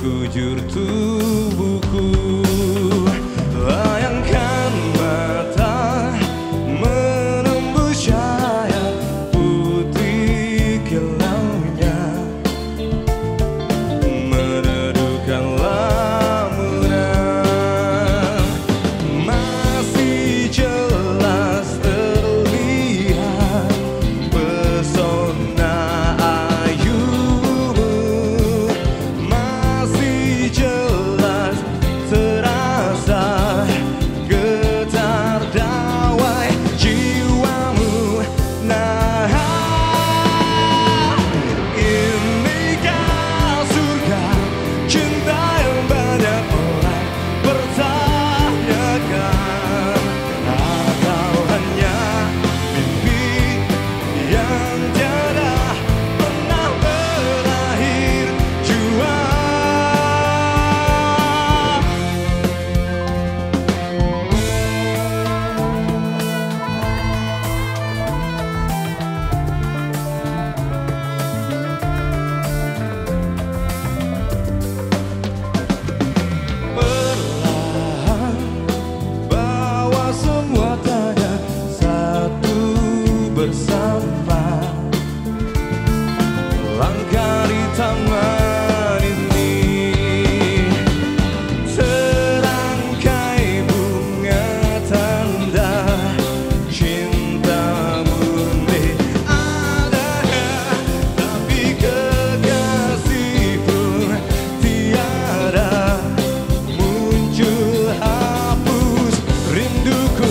sekujur tubuhku. Layangkan mata menembus cahaya putih kilaunya, meredukan lamunan. Masih jelas terlihat pesona bersama langkah di taman ini, serangkai bunga tanda cinta murni. Adakah tapi kekasih pun tiada, muncul hapus rinduku.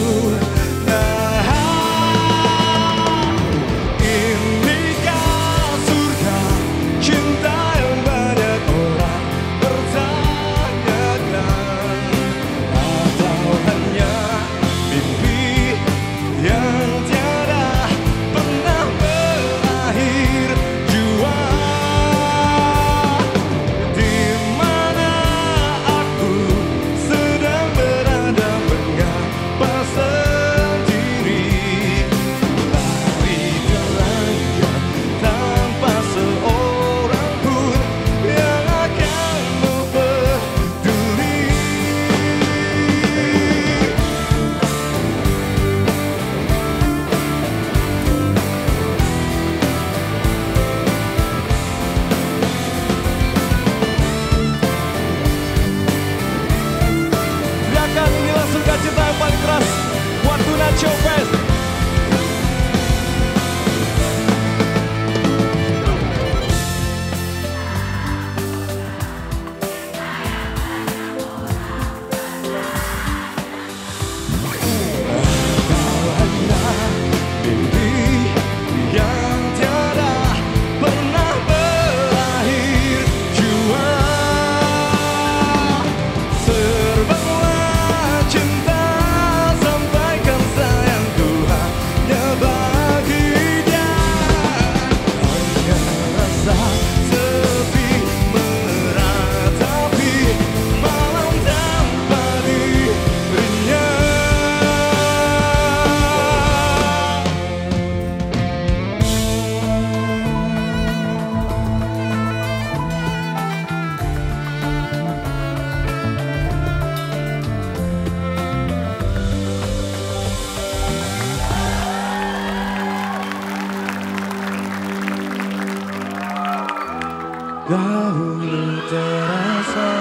Dahulu terasa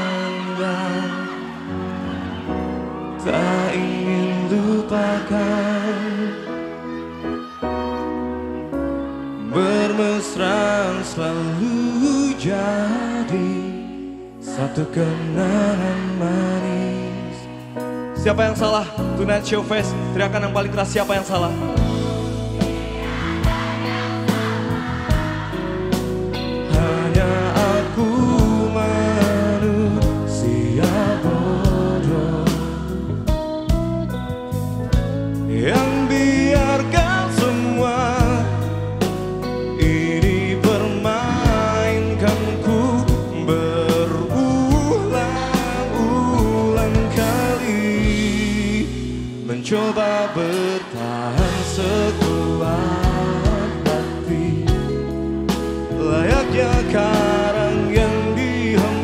enggan, tak ingin lupakan, bermesraan selalu jadi satu kenangan manis. Siapa yang salah? Tonight Showfest, teriakan yang paling keras, siapa yang salah? Coba bertahan sekuat hati, layaknya karang yang dihembuskan.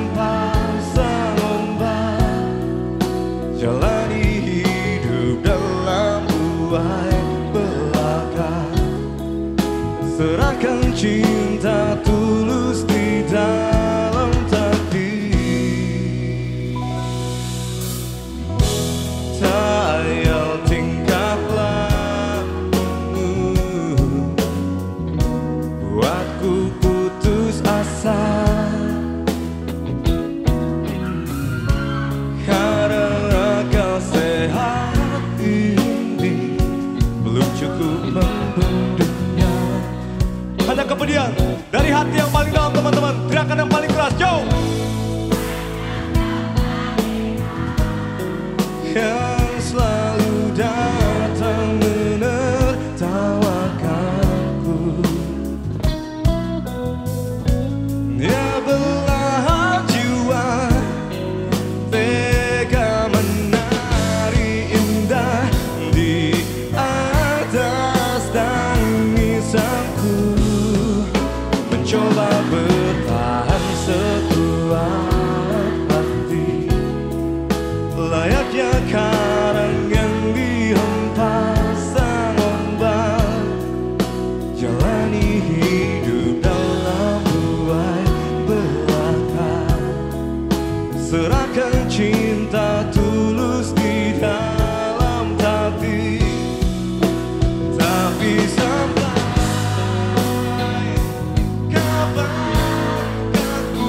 cinta tulus di dalam takdir. Tayal tingkah lakumu buatku putus asa. Karena kau sehat ini belum cukup membendungnya. Ada kepedihan dari hati yang paling dalam, teman-teman. Gerakan yang paling keras, yo! Yang selalu datang menertawakanku, dia belahan jiwa, tega menari indah di atas tangisanku. Mencoba bertahan sekuat hati, layaknya karang yang dihempas sang ombak. Jalani hidup dalam buai belaka, serahkan cinta tulus di dalam hati. Tapi sampai mencoba bertahan mencoba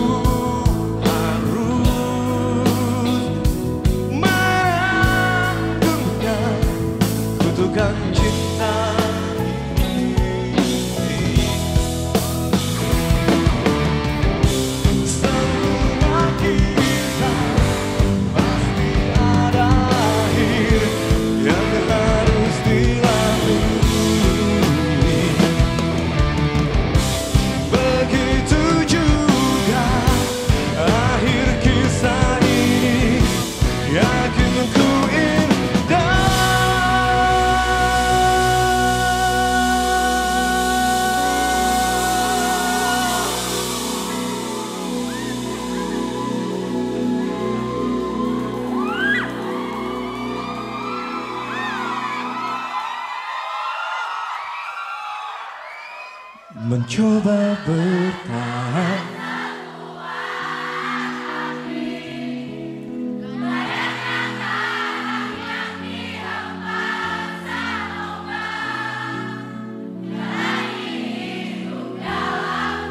bertahan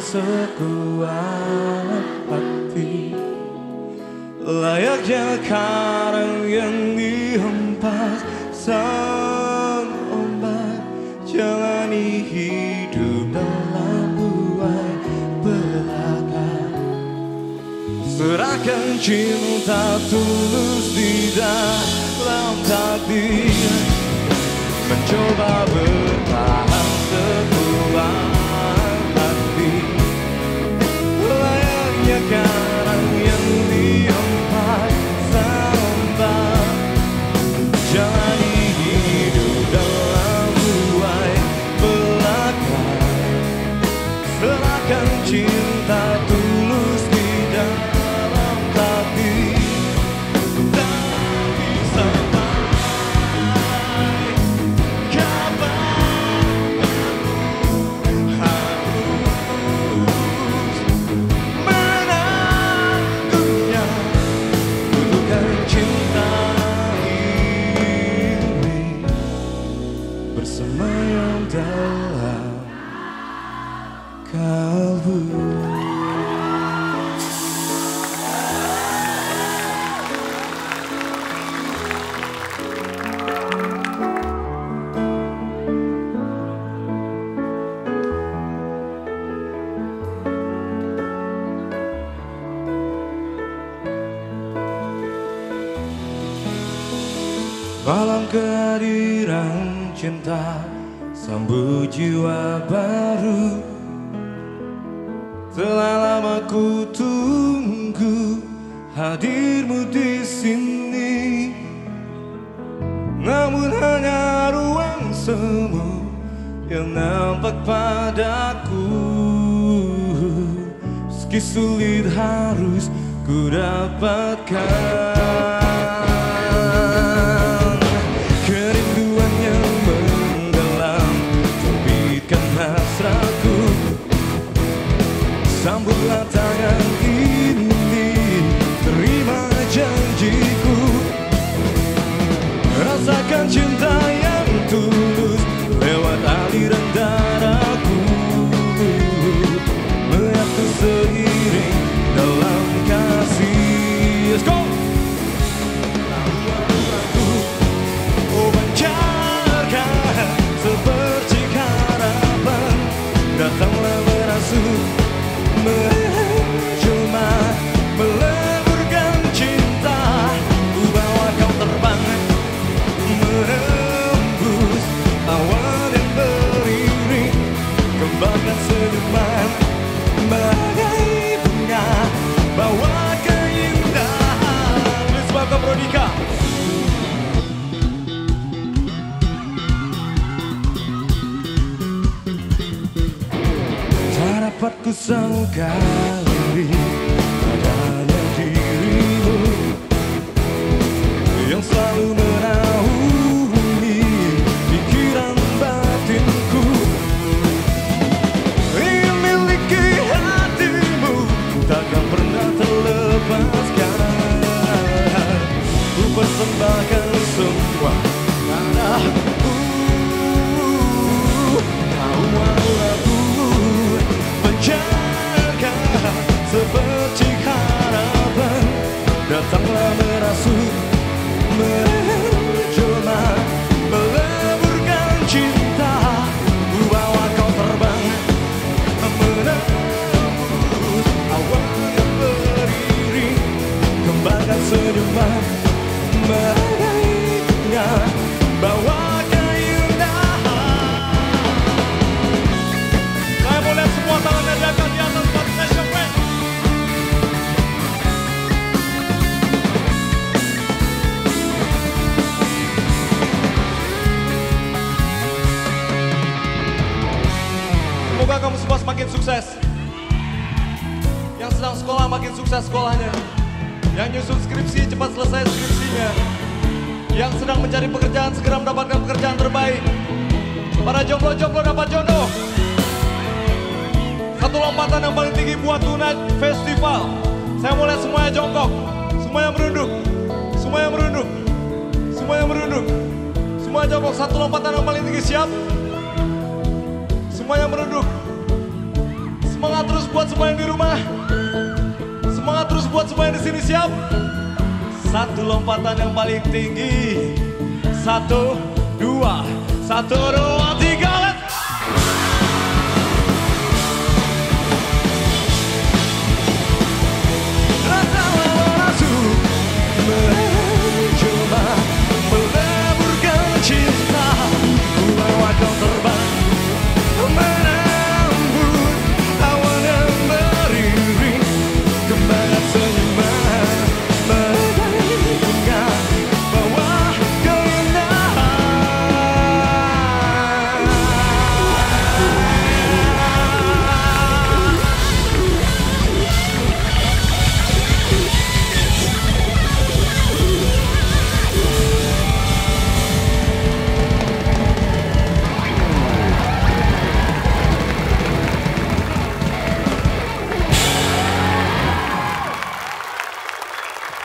sekuat hati, layaknya karang yang dihempas sang ombak. Jalani hidup dalam buai belaka, serahkan cinta tulus di dalam takdir. Mencoba bertahan sekuat hati, layaknya karang yang dihempas ombak. Jalani hidup dalam buai belaka, serahkan cinta tulus di dalam hati. Tak bisa sampai kapan. Malam kehadiran cinta, sambut jiwa baru. Telah lama ku tunggu hadirmu di sini, namun hanya ruang semu yang nampak padaku. Meski sulit harus ku dapatkan. Sambutlah tangan ini, terima janjiku. Rasakan cinta yang tulus lewat aliran darahku, menyatu seiring dalam kasih. Let's go! Aku pancarkan sepercik harapan, datanglah merasuk. Cuma meleburkan cinta, ku bawa kau terbang menembus awan yang beriring, kembangkan senyuman bagai bunga, bawa keindahan. Lisbaka Prodika. Dapat ku sangka diri adanya dirimu yang selalu menaungi pikiran batinku. Ingin miliki hatimu, takkan pernah terlepaskan. Ku persembahkan semua tanahku. Sepercik harapan, datanglah merasuk, menjelma, meleburkan cinta. Ku bawa kau terbang menembus awan yang beriring, kembangkan senyuman bagai bunga, bawa keindahan. Saya boleh semua tangan dadakan di atas barisnya siapa? Semoga kamu semua semakin sukses. Yang sedang sekolah makin sukses sekolahnya. Yang nyusun skripsi cepat selesai skripsinya. Yang sedang mencari pekerjaan segera mendapatkan pekerjaan terbaik. Para jomblo-jomblo dapat jodoh. Satu lompatan yang paling tinggi buat Tonight Festival. Saya mulai semuanya jongkok, semuanya merunduk, semuanya merunduk, semuanya merunduk, semua jongkok. Satu lompatan yang paling tinggi, siap? Semuanya merunduk. Semangat terus buat semua yang di rumah. Semangat terus buat semua yang di sini, siap? Satu lompatan yang paling tinggi. Satu, dua, satu, dua.